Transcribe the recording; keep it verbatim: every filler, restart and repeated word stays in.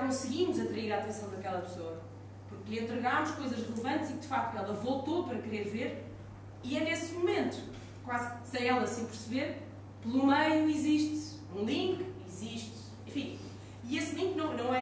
já conseguimos atrair a atenção daquela pessoa, porque lhe entregámos coisas relevantes e que de facto ela voltou para querer ver, e é nesse momento, quase sem ela se perceber, pelo meio existe